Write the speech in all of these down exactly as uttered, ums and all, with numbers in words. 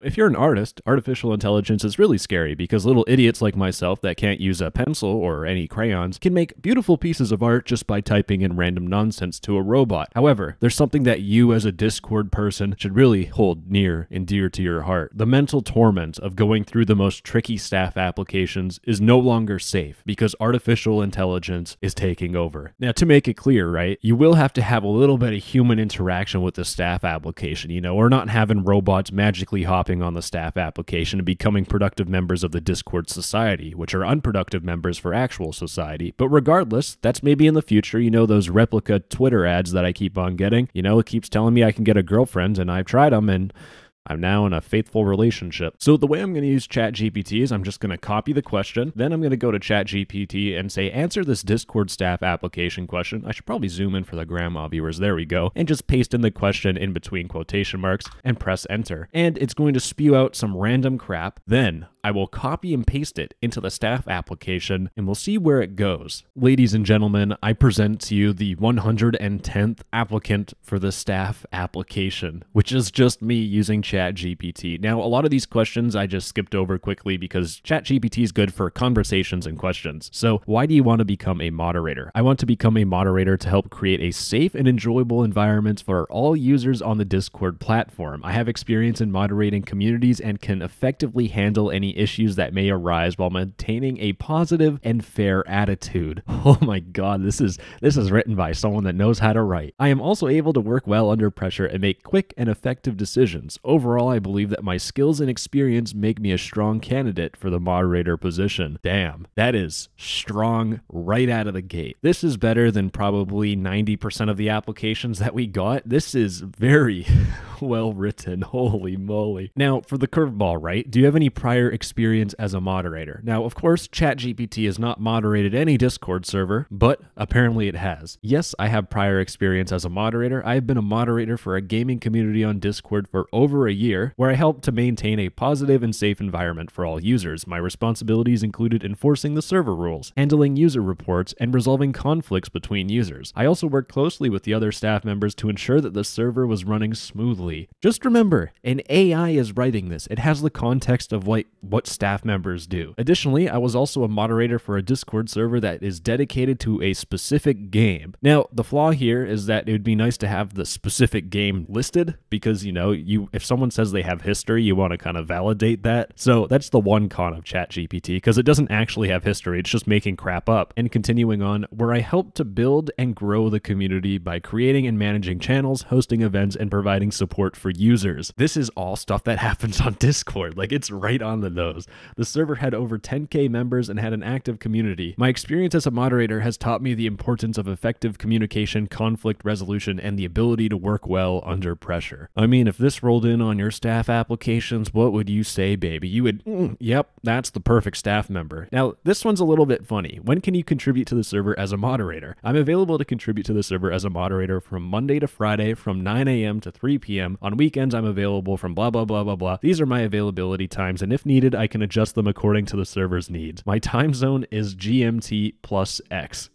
If you're an artist, artificial intelligence is really scary because little idiots like myself that can't use a pencil or any crayons can make beautiful pieces of art just by typing in random nonsense to a robot. However, there's something that you as a Discord person should really hold near and dear to your heart. The mental torment of going through the most tricky staff applications is no longer safe because artificial intelligence is taking over. Now, to make it clear, right, you will have to have a little bit of human interaction with the staff application, you know, or not having robots magically hop on the staff application and becoming productive members of the Discord society, which are unproductive members for actual society. But regardless, that's maybe in the future. You know, those replica Twitter ads that I keep on getting, you know, it keeps telling me I can get a girlfriend, and I've tried them, and I'm now in a faithful relationship. So the way I'm going to use ChatGPT is I'm just going to copy the question. Then I'm going to go to ChatGPT and say, answer this Discord staff application question. I should probably zoom in for the grandma viewers. There we go. And just paste in the question in between quotation marks and press enter. And it's going to spew out some random crap. Then I will copy and paste it into the staff application and we'll see where it goes. Ladies and gentlemen, I present to you the one hundred tenth applicant for the staff application, which is just me using ChatGPT. ChatGPT. Now, a lot of these questions I just skipped over quickly because ChatGPT is good for conversations and questions. So why do you want to become a moderator? I want to become a moderator to help create a safe and enjoyable environment for all users on the Discord platform. I have experience in moderating communities and can effectively handle any issues that may arise while maintaining a positive and fair attitude. Oh my God, this is, this is written by someone that knows how to write. I am also able to work well under pressure and make quick and effective decisions. Overall, Overall, I believe that my skills and experience make me a strong candidate for the moderator position. Damn, that is strong right out of the gate. This is better than probably ninety percent of the applications that we got. This is very well written. Holy moly. Now, for the curveball, right? Do you have any prior experience as a moderator? Now, of course, ChatGPT has not moderated any Discord server, but apparently it has. Yes, I have prior experience as a moderator. I've been a moderator for a gaming community on Discord for over a year, where I helped to maintain a positive and safe environment for all users. My responsibilities included enforcing the server rules, handling user reports, and resolving conflicts between users. I also worked closely with the other staff members to ensure that the server was running smoothly. Just remember, an A I is writing this. It has the context of what, what staff members do. Additionally, I was also a moderator for a Discord server that is dedicated to a specific game. Now, the flaw here is that it would be nice to have the specific game listed because, you know, you if someone Someone says they have history, you want to kind of validate that. So that's the one con of ChatGPT, because it doesn't actually have history. It's just making crap up. And continuing on, where I helped to build and grow the community by creating and managing channels, hosting events, and providing support for users. This is all stuff that happens on Discord. Like, it's right on the nose. The server had over ten K members and had an active community. My experience as a moderator has taught me the importance of effective communication, conflict resolution, and the ability to work well under pressure. I mean, if this rolled in on on your staff applications, what would you say, baby? You would, mm, yep, that's the perfect staff member. Now, this one's a little bit funny. When can you contribute to the server as a moderator? I'm available to contribute to the server as a moderator from Monday to Friday from nine A M to three P M On weekends, I'm available from blah, blah, blah, blah, blah. These are my availability times, and if needed, I can adjust them according to the server's needs. My time zone is G M T plus X.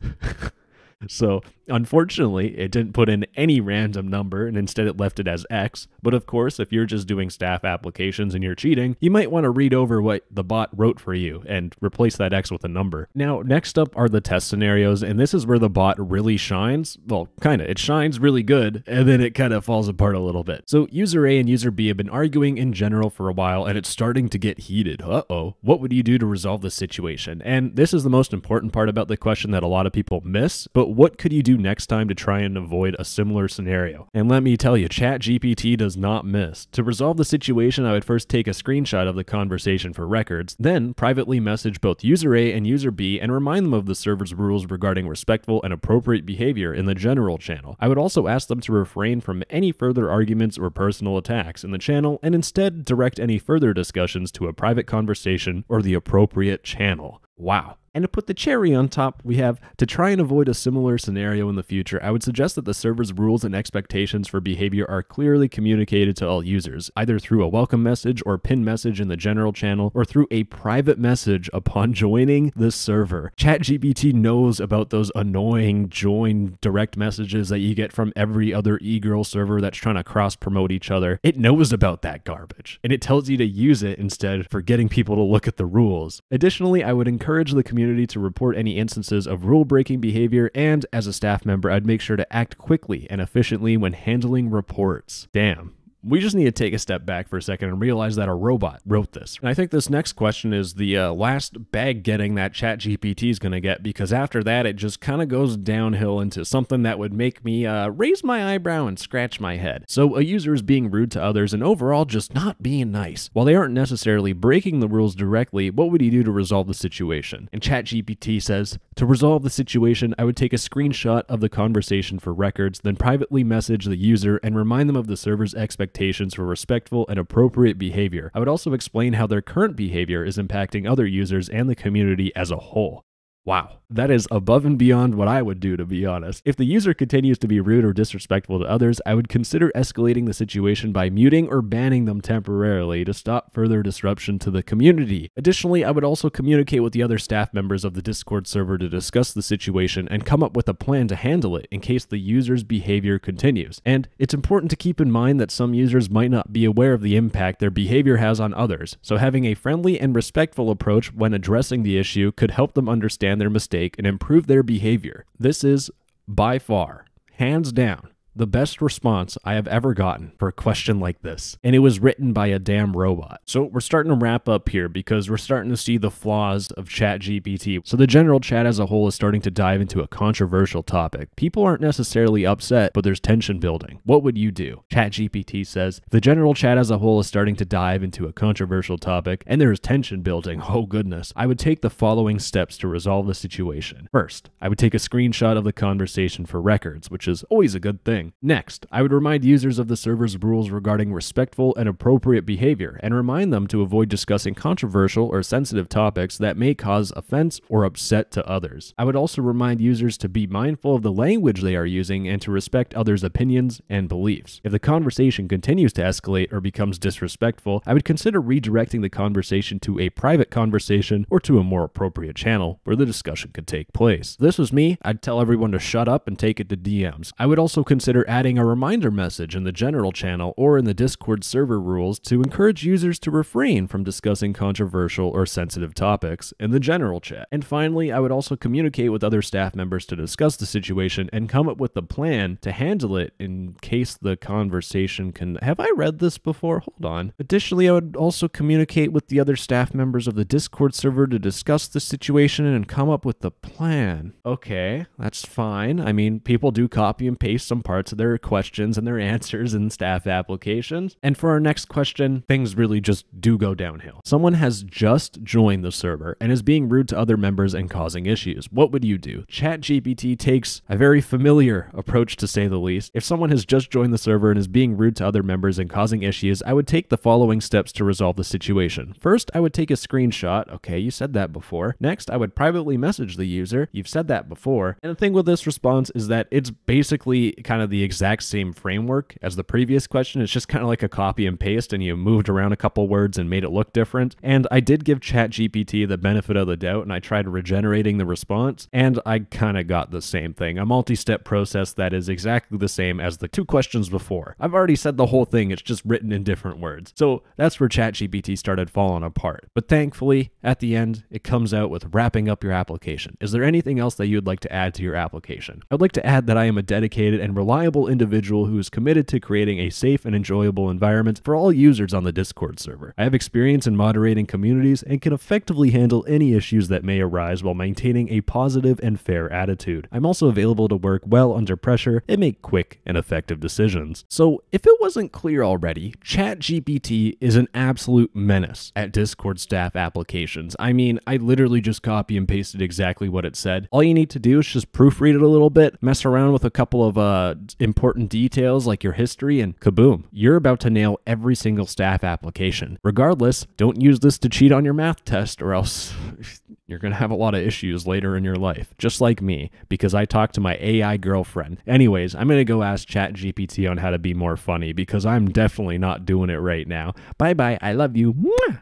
So unfortunately, it didn't put in any random number, and instead it left it as X. But of course, if you're just doing staff applications and you're cheating, you might want to read over what the bot wrote for you and replace that X with a number. Now, next up are the test scenarios, and this is where the bot really shines. Well, kind of. It shines really good, and then it kind of falls apart a little bit. So user A and user B have been arguing in general for a while, and it's starting to get heated. Uh-oh. What would you do to resolve the situation? And this is the most important part about the question that a lot of people miss, but what could you do next time to try and avoid a similar scenario? And let me tell you, ChatGPT does not miss. To resolve the situation, I would first take a screenshot of the conversation for records, then privately message both user A and user B and remind them of the server's rules regarding respectful and appropriate behavior in the general channel. I would also ask them to refrain from any further arguments or personal attacks in the channel and instead direct any further discussions to a private conversation or the appropriate channel. Wow. And to put the cherry on top, we have, to try and avoid a similar scenario in the future, I would suggest that the server's rules and expectations for behavior are clearly communicated to all users, either through a welcome message or pin message in the general channel, or through a private message upon joining the server. ChatGPT knows about those annoying join direct messages that you get from every other e-girl server that's trying to cross-promote each other. It knows about that garbage, and it tells you to use it instead for getting people to look at the rules. Additionally, I would encourage the community to report any instances of rule-breaking behavior, and as a staff member, I'd make sure to act quickly and efficiently when handling reports. Damn. We just need to take a step back for a second and realize that a robot wrote this. And I think this next question is the uh, last bag getting that ChatGPT is going to get, because after that, it just kind of goes downhill into something that would make me uh, raise my eyebrow and scratch my head. So a user is being rude to others and overall just not being nice. While they aren't necessarily breaking the rules directly, what would you do to resolve the situation? And ChatGPT says, to resolve the situation, I would take a screenshot of the conversation for records, then privately message the user and remind them of the server's expectations for respectful and appropriate behavior. I would also explain how their current behavior is impacting other users and the community as a whole. Wow, that is above and beyond what I would do, to be honest. If the user continues to be rude or disrespectful to others, I would consider escalating the situation by muting or banning them temporarily to stop further disruption to the community. Additionally, I would also communicate with the other staff members of the Discord server to discuss the situation and come up with a plan to handle it in case the user's behavior continues. And it's important to keep in mind that some users might not be aware of the impact their behavior has on others, so having a friendly and respectful approach when addressing the issue could help them understand their mistake and improve their behavior. This is by far, hands down, the best response I have ever gotten for a question like this. And it was written by a damn robot. So we're starting to wrap up here because we're starting to see the flaws of ChatGPT. So the general chat as a whole is starting to dive into a controversial topic. People aren't necessarily upset, but there's tension building. What would you do? ChatGPT says, the general chat as a whole is starting to dive into a controversial topic, and there is tension building. Oh goodness. I would take the following steps to resolve the situation. First, I would take a screenshot of the conversation for records, which is always a good thing. Next, I would remind users of the server's rules regarding respectful and appropriate behavior and remind them to avoid discussing controversial or sensitive topics that may cause offense or upset to others. I would also remind users to be mindful of the language they are using and to respect others' opinions and beliefs. If the conversation continues to escalate or becomes disrespectful, I would consider redirecting the conversation to a private conversation or to a more appropriate channel where the discussion could take place. If this was me, I'd tell everyone to shut up and take it to D Ms. I would also consider Consider adding a reminder message in the general channel or in the Discord server rules to encourage users to refrain from discussing controversial or sensitive topics in the general chat. And finally, I would also communicate with other staff members to discuss the situation and come up with a plan to handle it in case the conversation can... Have I read this before? Hold on. Additionally, I would also communicate with the other staff members of the Discord server to discuss the situation and come up with a plan. Okay, that's fine. I mean, people do copy and paste some parts parts of their questions and their answers in staff applications. And for our next question, things really just do go downhill. Someone has just joined the server and is being rude to other members and causing issues. What would you do? ChatGPT takes a very familiar approach, to say the least. If someone has just joined the server and is being rude to other members and causing issues, I would take the following steps to resolve the situation. First, I would take a screenshot. Okay, you said that before. Next, I would privately message the user. You've said that before. And the thing with this response is that it's basically kind of Of the exact same framework as the previous question. It's just kind of like a copy and paste, and you moved around a couple words and made it look different. And I did give ChatGPT the benefit of the doubt, and I tried regenerating the response, and I kind of got the same thing. A multi-step process that is exactly the same as the two questions before. I've already said the whole thing, it's just written in different words. So that's where ChatGPT started falling apart. But thankfully, at the end, it comes out with wrapping up your application. Is there anything else that you'd like to add to your application? I'd like to add that I am a dedicated and reliable reliable individual who is committed to creating a safe and enjoyable environment for all users on the Discord server. I have experience in moderating communities and can effectively handle any issues that may arise while maintaining a positive and fair attitude. I'm also available to work well under pressure and make quick and effective decisions. So if it wasn't clear already, ChatGPT is an absolute menace at Discord staff applications. I mean, I literally just copy and pasted exactly what it said. All you need to do is just proofread it a little bit, mess around with a couple of uh, important details like your history, and kaboom, you're about to nail every single staff application. Regardless, don't use this to cheat on your math test or else you're going to have a lot of issues later in your life, just like me, because I talked to my A I girlfriend. Anyways, I'm going to go ask ChatGPT on how to be more funny because I'm definitely not doing it right now. Bye bye. I love you. Mwah!